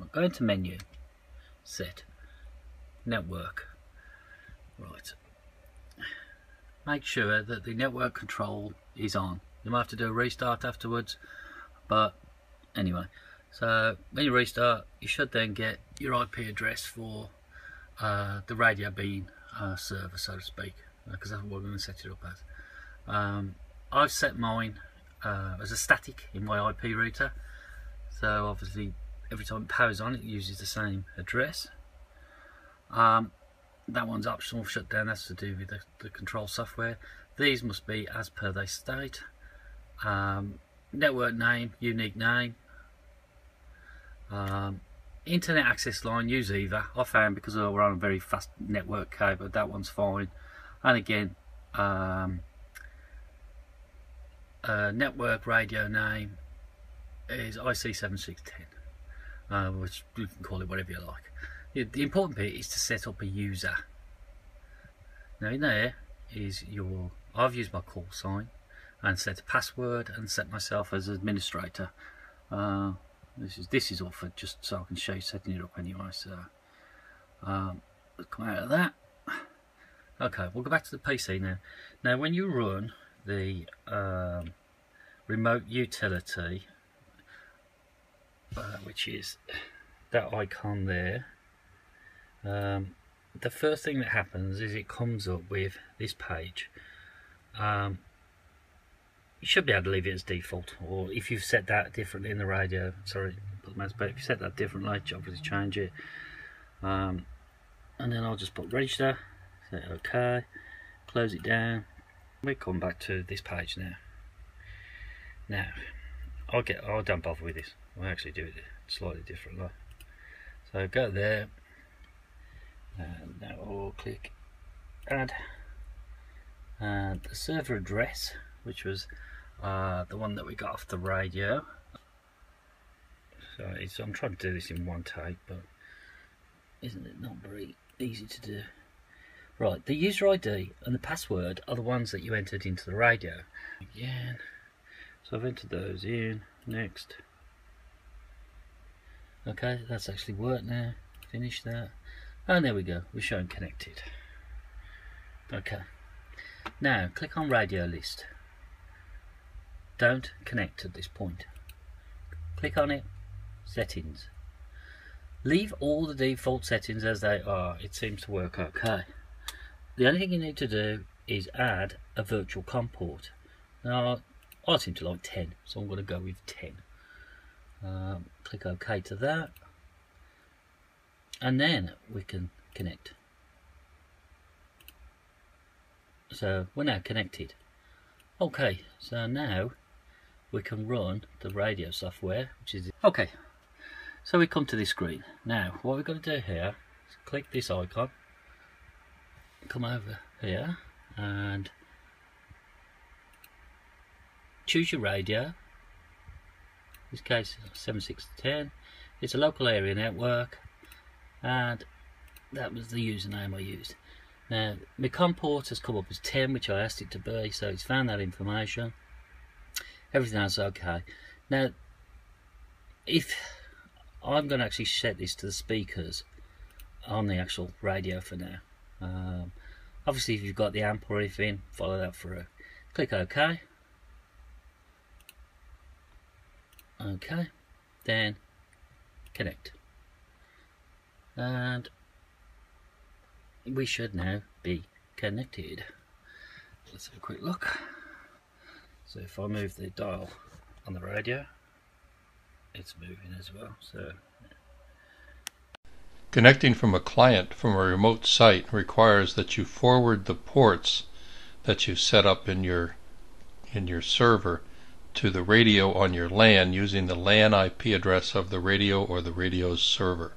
Right, go into menu, set, network. Right. Make sure that the network control is on. You might have to do a restart afterwards, but anyway. So when you restart, you should then get your IP address for the radio bean server, so to speak, because that's what we're going to set it up as. I've set mine as a static in my IP router, so obviously every time it powers on, it uses the same address. That one's optional shutdown, that's to do with the control software. These must be as per they state. Network name, unique name. Internet access line, use either. I found because we're on a very fast network cable, that one's fine. And again, network radio name is IC-7610, which you can call it whatever you like. The important bit is to set up a user. Now in there is your, I've used my call sign and set a password and set myself as administrator. This is all for just so I can show you setting it up anyway. So come out of that. Okay, we'll go back to the PC now. Now when you run the remote utility, which is that icon there, the first thing that happens is it comes up with this page. You should be able to leave it as default, or if you've set that differently in the radio, sorry, but if you set that differently, obviously change it. And then I'll just put register, say OK, close it down. We come back to this page now. Now, I don't bother with this. I actually do it slightly differently. So go there, and now I'll click Add, and the server address, which was the one that we got off the radio. So I'm trying to do this in one take, but isn't it not very easy to do? Right, the user ID and the password are the ones that you entered into the radio. Again, so I've entered those in, next. Okay, that's actually worked now, finish that. And there we go, we're showing connected. Okay, now click on radio list. Don't connect at this point. Click on it, settings. Leave all the default settings as they are. It seems to work okay. The only thing you need to do is add a virtual COM port. Now, I seem to like 10, so I'm going to go with 10. Click OK to that. And then we can connect. So we're now connected. Okay, so now we can run the radio software, which is okay. So we come to this screen. Now what we're going to do here is click this icon, come over here and choose your radio. In this case 7610. It's a local area network, and that was the username I used. Now my COM port has come up as 10, which I asked it to be, so it's found that information. Everything else is okay. Now if I'm going to actually set this to the speakers on the actual radio for now, obviously if you've got the amp or anything, follow that through. Click OK. OK, then connect, and we should now be connected. Let's have a quick look. So if I move the dial on the radio, it's moving as well. So connecting from a client from a remote site requires that you forward the ports that you set up in your server to the radio on your LAN using the LAN IP address of the radio or the radio's server.